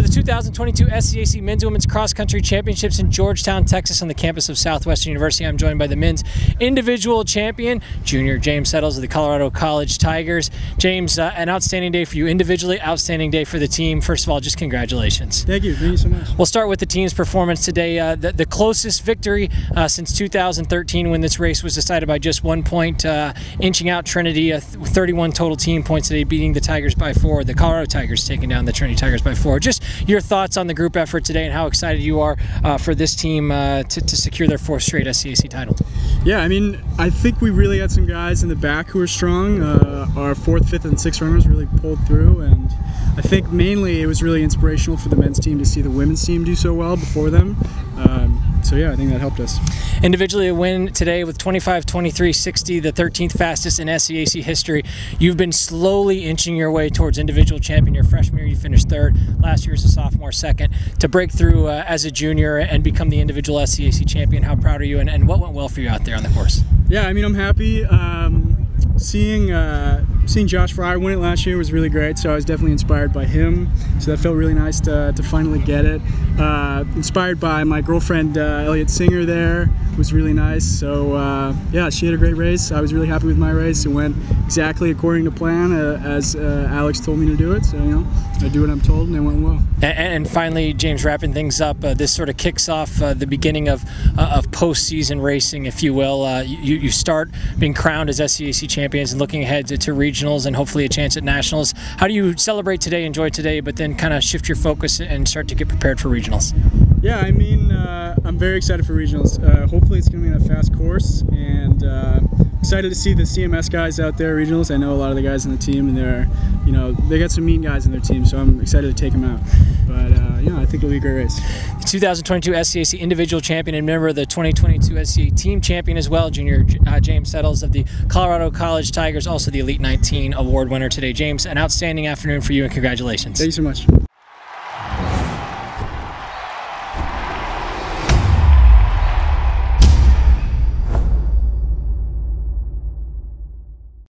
for the 2022 SCAC Men's and Women's Cross Country Championships in Georgetown, Texas, on the campus of Southwestern University. I'm joined by the men's individual champion, junior James Settles of the Colorado College Tigers. James, an outstanding day for you individually, outstanding day for the team. First of all, just congratulations. Thank you. Thank you so much. We'll start with the team's performance today. The closest victory since 2013, when this race was decided by just 1 point, inching out Trinity, 31 total team points today, beating the Tigers by 4, the Colorado Tigers taking down the Trinity Tigers by 4. Just your thoughts on the group effort today and how excited you are for this team to secure their 4th straight SCAC title. Yeah, I mean, I think we really had some guys in the back who were strong. Our 4th, 5th, and 6th runners really pulled through, and I think mainly it was really inspirational for the men's team to see the women's team do so well before them. So yeah, I think that helped us. Individually, a win today with 25:23.60, the 13th fastest in SCAC history. You've been slowly inching your way towards individual champion. Your freshman year, you finished 3rd. Last year as a sophomore, 2nd. To break through as a junior and become the individual SCAC champion, how proud are you, and what went well for you out there on the course? Yeah, I mean, I'm happy. Seeing Josh Fryer win it last year was really great, so I was definitely inspired by him. So that felt really nice to finally get it. Inspired by my girlfriend Elliot Singer there, was really nice. So yeah, she had a great race. I was really happy with my race. It went exactly according to plan as Alex told me to do it. So, you know, I do what I'm told, and it went well. And finally, James, wrapping things up, this sort of kicks off the beginning of postseason racing, if you will. You start being crowned as SCAC champions and looking ahead to regionals and hopefully a chance at nationals. How do you celebrate today, enjoy today, but then kind of shift your focus and start to get prepared for regionals? Yeah, I mean, I'm very excited for regionals. Hopefully it's going to be on a fast course, and excited to see the CMS guys out there, regionals. I know a lot of the guys on the team, and they're, you know, they got some mean guys in their team, so I'm excited to take them out. But yeah, I think it'll be a great race. The 2022 SCAC individual champion and member of the 2022 SCAC team champion as well, junior James Settles of the Colorado College Tigers, also the Elite 19 award winner today. James, an outstanding afternoon for you, and congratulations. Thank you so much.